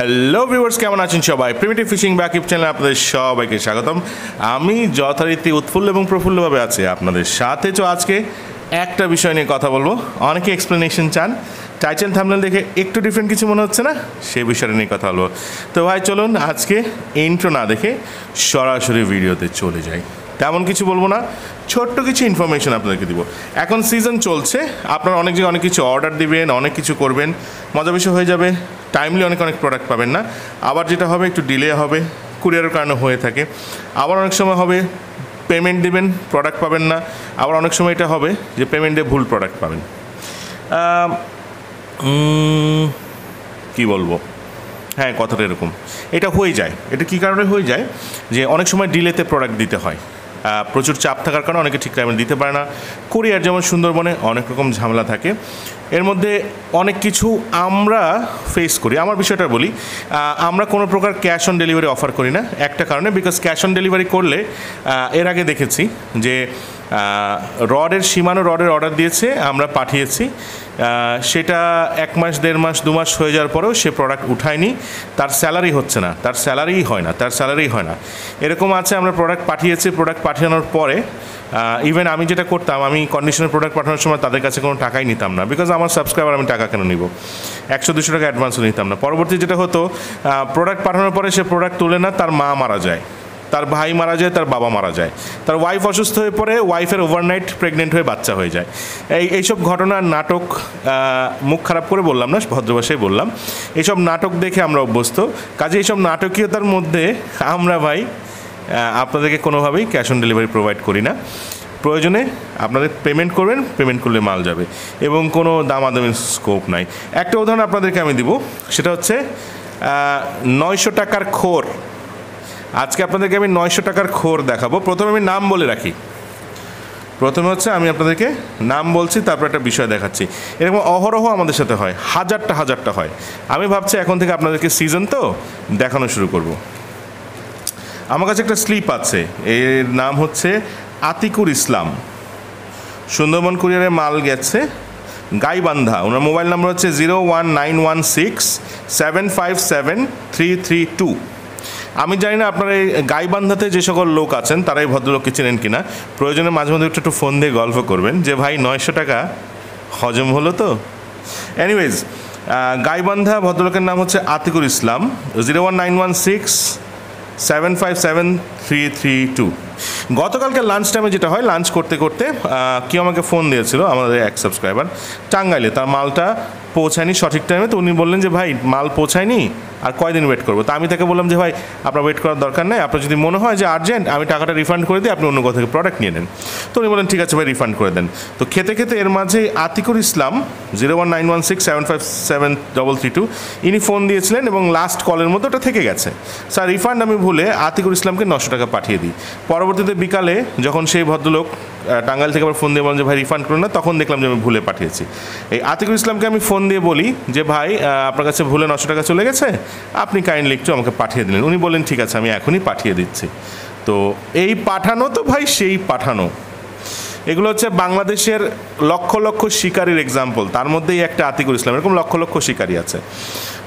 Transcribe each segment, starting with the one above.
Hello viewers কেমন আছেন সবাই প্রিমিটিভ ফিশিং ব্যাকআপ চ্যানেলে আপনাদের সবাইকে স্বাগতম আমি যথারীতি উৎফুল্ল এবং প্রফুল্লভাবে আছি আপনাদের সাথে তো আজকে একটা বিষয় নিয়ে কথা বলবো অনেকে এক্সপ্লেনেশন চান টাইটেল থাম্বনেল দেখে একটু ডিফারেন্ট কিছু মনে হচ্ছে না সেই বিষয়টা নিয়ে কথা বলবো তো ভাই চলুন আজকে ইন্ট্রো না দেখে সরাসরি ভিডিওতে চলে যাই তেমন কিছু বলবো না ছোট্ট কিছু ইনফরমেশন আপনাদেরকে দিব এখন সিজন চলছে আপনারা অনেক জায়গায় অনেক কিছু অর্ডার দিবেন অনেক কিছু করবেন মজা বিষয় হয়ে যাবে টাইমলি অনেক অনেক প্রোডাক্ট পাবেন না আবার যেটা হবে একটু ডিলে হবে কুরিয়ারের কারণে হয়ে থাকে আবার অনেক সময় হবে পেমেন্ট দিবেন প্রোডাক্ট পাবেন না আবার অনেক সময় এটা হবে যে পেমেন্টে ভুল প্রোডাক্ট পাবেন কি বলবো হ্যাঁ কথাটা এরকম এটা হয়ে যায় এটা কী কারণে হয়ে যায় যে অনেক সময় ডিলেতে প্রোডাক্ট দিতে হয় প্রচুর চাপ থাকার কারণে অনেকে ঠিক টাইমে দিতে পারে না কুরিয়ার যেমন সুন্দরবনে অনেক রকম ঝামেলা থাকে এর মধ্যে অনেক কিছু আমরা ফেস করি আমার বিষয়টা বলি আমরা কোনো প্রকার ক্যাশ অন ডেলিভারি অফার করি না একটা কারণে বিকজ ক্যাশ অন ডেলিভারি করলে এর আগে দেখেছি যে রডের Shimano রডের অর্ডার দিয়েছে আমরা পাঠিয়েছি সেটা এক মাস দেড় মাস দু মাস হয়ে যাওয়ার পরেও সে প্রোডাক্ট উঠায়নি তার স্যালারি হচ্ছে না তার স্যালারি হয় না এরকম আছে আমরা প্রোডাক্ট পাঠানোর পরে ইভেন আমি যেটা করতাম আমি কন্ডিশনের প্রোডাক্ট পাঠানোর সময় তাদের কাছে কোনো টাকাই নিতাম না বিকজ আমার সাবস্ক্রাইবার আমি টাকা কেন নিব 100-200 টাকা অ্যাডভান্সও নিতাম না পরবর্তী যেটা হতো প্রোডাক্ট পাঠানোর পরে সে প্রোডাক্ট তুলে না তার মা মারা যায় তার ভাই মারা যায় তার বাবা মারা যায় তার ওয়াইফ অসুস্থ হয়ে পড়ে ওয়াইফের ওভারনাইট প্রেগনেন্ট হয়ে বাচ্চা হয়ে যায় এইসব ঘটনা নাটক মুখ খারাপ করে বললাম না ভদ্রভাষায় বললাম এইসব নাটক দেখে আমরা অভ্যস্ত কাজে এইসব নাটকীয়তার মধ্যে আমরা ভাই আপনাদেরকে কোনোভাবেই ক্যাশ অন ডেলিভারি প্রোভাইড করি না প্রয়োজনে আপনাদের পেমেন্ট করবেন পেমেন্ট করলে মাল যাবে এবং কোনো দামাদামির স্কোপ নাই একটা উদাহরণ আপনাদেরকে আমি দিব সেটা হচ্ছে 900 টাকার খোর আজকে আপনাদেরকে আমি 900 টাকার খোর দেখাবো প্রথমে আমি নাম বলে রাখি প্রথমে হচ্ছে আমি আপনাদেরকে নাম বলছি তারপর একটা বিষয় দেখাচ্ছি এরকম অহরহ আমাদের সাথে হয় হাজারটা হয় আমি ভাবছি এখন থেকে আপনাদেরকে সিজন তো দেখানো শুরু করব আমার কাছে একটা স্লিপ আছে এর নাম হচ্ছে আতিকুর ইসলাম সুন্দরবন কুরিয়ারে মাল গেছে গাইবান্ধা ওনার মোবাইল নাম্বার হচ্ছে 01916757332 আমি জানি না আপনারা এই গাইবান্ধাতে যে সকল লোক আছেন তারাই ভদ্রলোককে চেনেন কিনা প্রয়োজনে মাঝে মাঝে একটু ফোন দিয়ে গল্প করবেন যে ভাই 900 টাকা হজম হলো তো এনিওয়েজ গাইবান্ধা ভদ্রলোকের নাম হচ্ছে আতিকুর ইসলাম 01916757332 গতকালকে লাঞ্চ টাইমে যেটা হয় লাঞ্চ করতে করতে কেউ আমাকে ফোন দিয়েছিল আমাদের এক সাবস্ক্রাইবার টাঙ্গাইলে তার মালটা পৌঁছায়নি সঠিক টাইমে তো উনি বললেন যে ভাই মাল পৌঁছায়নি আর কয়দিন ওয়েট করবো তা আমি তাকে বললাম যে ভাই আপনার ওয়েট করার দরকার নেই আপনার যদি মনে হয় যে আর্জেন্ট আমি টাকাটা রিফান্ড করে দিই আপনি অন্য কোথাও থেকে প্রোডাক্ট নিয়ে নেন তো উনি বললেন ঠিক আছে ভাই রিফান্ড করে দেন তো খেতে খেতে এর মাঝে আতিকুর ইসলাম 01916757332 ইনি ফোন দিয়েছিলেন এবং লাস্ট কলের মধ্যে ওটা থেকে গেছে স্যার রিফান্ড আমি ভুলে আতিকুর ইসলামকে 900 টাকা পাঠিয়ে দিই পরবর্তীতে বিকালে যখন সেই ভদ্রলোক টাঙ্গাইল থেকে আবার ফোন দিয়ে বলেন যে ভাই রিফান্ড করুন না তখন দেখলাম যে আমি ভুলে পাঠিয়েছি এই আতিকুর ইসলামকে আমি ফোন দিয়ে বলি যে ভাই আপনার কাছে ভুলে 900 টাকা চলে গেছে আপনি কাইন্ডলি একটু আমাকে পাঠিয়ে দিলেন উনি বললেন ঠিক আছে আমি এখনই পাঠিয়ে দিচ্ছি তো এই পাঠানো তো ভাই সেই পাঠানো এগুলো হচ্ছে বাংলাদেশের লক্ষ লক্ষ শিকারীর এক্সাম্পল তার মধ্যেই একটা আতিকুর ইসলাম এরকম লক্ষ লক্ষ শিকারী আছে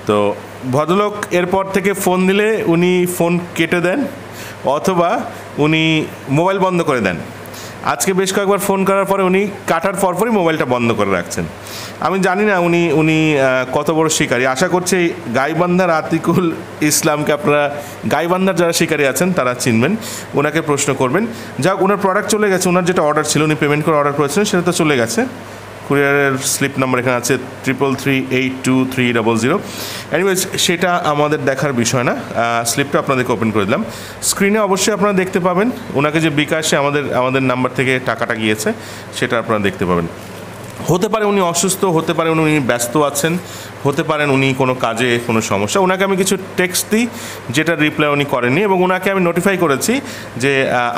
তো ভদ্রলোক এরপর থেকে ফোন দিলে উনি ফোন কেটে দেন অথবা উনি মোবাইল বন্ধ করে দেন আজকে বেশ কয়েকবার ফোন করার পরে উনি কাটার পরপরই মোবাইলটা বন্ধ করে রাখছেন আমি জানি না উনি কত বড় শিকারী আশা করছি গাইবান্ধার আতিকুল ইসলামকে আপনারা গাইবান্ধার যারা শিকারী আছেন তারা চিনবেন ওনাকে প্রশ্ন করবেন যাক ওনার প্রোডাক্ট চলে গেছে ওনার যেটা অর্ডার ছিল উনি পেমেন্ট করে অর্ডার করেছিলেন সেটা তো চলে গেছে কুরিয়ারের স্লিপ নাম্বার এখানে আছে 3338230 এনিওয়েজ সেটা আমাদের দেখার বিষয় না স্লিপটা আপনাদেরকে ওপেন করে দিলাম স্ক্রিনে অবশ্যই আপনারা দেখতে পাবেন ওনাকে যে বিকাশে আমাদের নাম্বার থেকে টাকাটা গিয়েছে সেটা আপনারা দেখতে পাবেন হতে পারে উনি অসুস্থ হতে পারেন উনি ব্যস্ত আছেন হতে পারেন উনি কোনো কাজে কোনো সমস্যা ওনাকে আমি কিছু টেক্সট দিই যেটা রিপ্লাই উনি করেননি এবং ওনাকে আমি নোটিফাই করেছি যে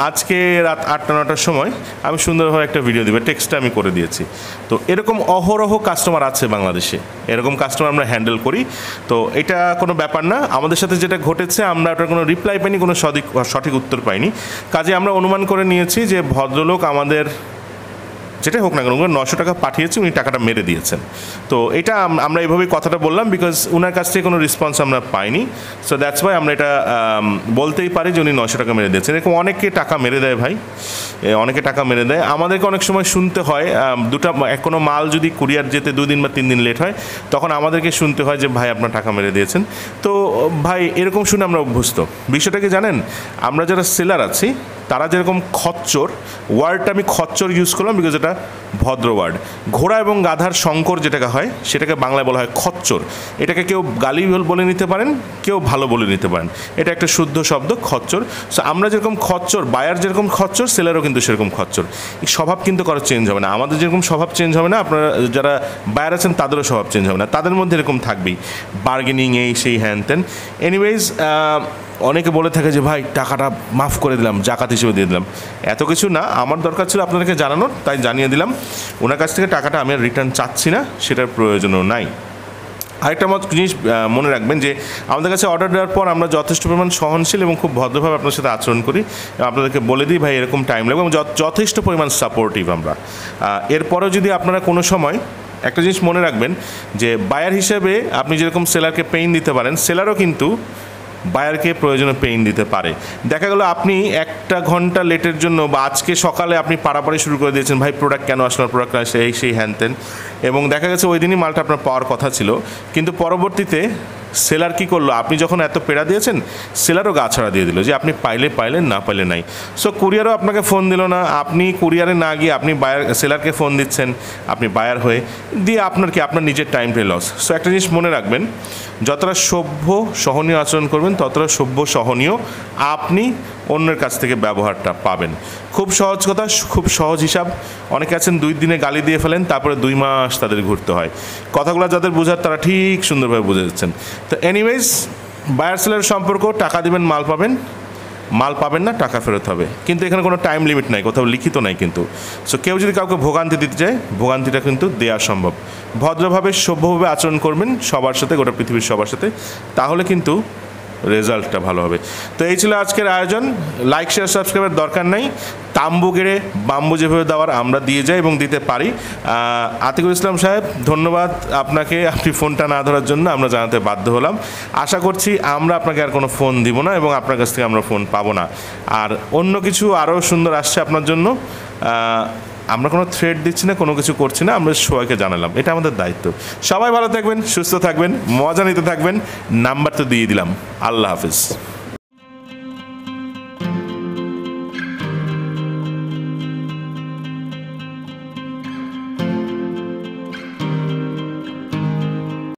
আজকে রাত 8-9টার সময় আমি সুন্দরভাবে একটা ভিডিও দেবো টেক্সটটা আমি করে দিয়েছি তো এরকম অহরহ কাস্টমার আছে বাংলাদেশে এরকম কাস্টমার আমরা হ্যান্ডেল করি তো এটা কোনো ব্যাপার না আমাদের সাথে যেটা ঘটেছে আমরা ওটার কোনো রিপ্লাই পাইনি কোনো সঠিক উত্তর পাইনি কাজে আমরা অনুমান করে নিয়েছি যে ভদ্রলোক আমাদের যেটাই হোক না কেন উনি 900 টাকা পাঠিয়েছে, উনি টাকাটা মেরে দিয়েছেন। তো এটা আমরা এইভাবে কথাটা বললাম বিকজ ওনার কাছ থেকে কোনো রেসপন্স আমরা পাইনি। সো দ্যাটস ওয়াই আমরা এটা বলতেই পারি যে উনি 900 টাকা মেরে দিয়েছেন। এরকম অনেকে টাকা মেরে দেয় ভাই, অনেকে টাকা মেরে দেয়। আমাদেরকে অনেক সময় শুনতে হয়, দুটো কোনো মাল যদি কুরিয়ার যেতে 2 দিন বা 3 দিন লেট হয় তখন আমাদেরকে শুনতে হয় যে ভাই আপনার টাকা মেরে দিয়েছেন। তো ভাই এরকম শুনে আমরা অভ্যস্ত। বিষয়টাকে জানেন আমরা যারা সেলার আছি তারা যেরকম খচ্চর, ওয়ার্ডটা আমি খচ্চর ইউজ করলাম বিকজ এটা ভদ্র ওয়ার্ড। ঘোড়া এবং গাধার সংকর যেটাকে হয় সেটাকে বাংলায় বলা হয় খচ্চর। এটাকে কেউ গালি বলে নিতে পারেন, কেউ ভালো বলে নিতে পারেন। এটা একটা শুদ্ধ শব্দ খচ্চর। সো আমরা যেরকম খচ্চর, বায়ার যেরকম খচ্চর, সেলারও কিন্তু সেরকম খচ্চর। এই স্বভাব কিন্তু কারো চেঞ্জ হবে না। আমাদের যেরকম স্বভাব চেঞ্জ হবে না, আপনারা যারা বায়ার আছেন তাদেরও স্বভাব চেঞ্জ হবে না। তাদের মধ্যে এরকম থাকবেই বার্গেনিং এই সেই হ্যান ত্যান। এনিওয়েজ অনেকে বলে থাকে যে ভাই টাকাটা মাফ করে দিলাম, জাকাত হিসেবে দিয়ে দিলাম। এত কিছু না, আমার দরকার ছিল আপনাদেরকে জানানোর, তাই জানিয়ে দিলাম। ওনার কাছ থেকে টাকাটা আমি আর রিটার্ন চাচ্ছি না, সেটার প্রয়োজনও নাই। আরেকটা জিনিস মনে রাখবেন যে আমাদের কাছে অর্ডার দেওয়ার পর আমরা যথেষ্ট পরিমাণ সহনশীল এবং খুব ভদ্রভাবে আপনার সাথে আচরণ করি। আপনাদেরকে বলে দিই ভাই এরকম টাইম লাগবে এবং যথেষ্ট পরিমাণ সাপোর্টিভ আমরা। এরপরেও যদি আপনারা কোনো সময় একটা জিনিস মনে রাখবেন যে বায়ার হিসেবে আপনি যেরকম সেলারকে পেইন দিতে পারেন, সেলারও কিন্তু বায়ারকে প্রয়োজনে পেইন দিতে পারে। দেখা গেল আপনি একটা ঘন্টা লেটের জন্য বা আজকে সকালে আপনি পাড়াপাড়ি শুরু করে দিয়েছেন, ভাই প্রোডাক্ট কেন আসলো না, প্রোডাক্ট সেই সেই হ্যান ত্যান, এবং দেখা গেছে ওই দিনই মালটা আপনার পাওয়ার কথা ছিল। কিন্তু পরবর্তীতে সেলার কী করলো, আপনি যখন এত পেড়া দিয়েছেন সেলারও গা ছাড়া দিয়ে দিল যে আপনি পাইলে পাইলেন, না পাইলে নাই। সো কুরিয়ারও আপনাকে ফোন দিল না, আপনি কুরিয়ারে না গিয়ে আপনি বায়ার সেলারকে ফোন দিচ্ছেন, আপনি বায়ার হয়ে দিয়ে আপনার কি আপনার নিজের টাইমটাই লস। সো একটা জিনিস মনে রাখবেন, যতটা সভ্য সহনীয় আচরণ করবেন ততটা সভ্য সহনীয় আপনি অন্যের কাছ থেকে ব্যবহারটা পাবেন। খুব সহজ কথা, খুব সহজ হিসাব। অনেকে আছেন 2 দিনে গালি দিয়ে ফেলেন, তারপরে 2 মাস তাদের ঘুরতে হয়। কথাগুলো যাদের বোঝার তারা ঠিক সুন্দরভাবে বুঝে যাচ্ছেন। তো এনিওয়েজ বায়ার সেলার সম্পর্ক, টাকা দেবেন মাল পাবেন, মাল পাবেন না টাকা ফেরত হবে, কিন্তু এখানে কোনো টাইম লিমিট নাই, কোথাও লিখিত নাই কিন্তু। সো কেউ যদি কাউকে ভোগান্তি দিতে চায়, ভোগান্তিটা কিন্তু দেওয়া সম্ভব। ভদ্রভাবে সভ্যভাবে আচরণ করবেন সবার সাথে, গোটা পৃথিবীর সবার সাথে, তাহলে কিন্তু রেজাল্টটা ভালো হবে। তো এই ছিল আজকের আয়োজন। লাইক শেয়ার সাবস্ক্রাইবের দরকার নাই। তাম্বু গেড়ে বাম্বু যেভাবে দেওয়ার আমরা দিয়ে যাই এবং দিতে পারি। আতিকুল ইসলাম সাহেব ধন্যবাদ আপনাকে, আপনি ফোনটা না ধরার জন্য আমরা জানাতে বাধ্য হলাম। আশা করছি আমরা আপনাকে আর কোনো ফোন দিব না এবং আপনার কাছ থেকে আমরা ফোন পাবো না। আর অন্য কিছু আরও সুন্দর আসছে আপনার জন্য। আমরা কোনো থ্রেট দিচ্ছি না, কোনো কিছু করছি না, আমরা সবাইকে জানালাম, এটা আমাদের দায়িত্ব। সবাই ভালো থাকবেন, সুস্থ থাকবেন, মজা নিতে থাকবেন। নাম্বার তো দিয়ে দিলাম। আল্লাহ হাফিজ।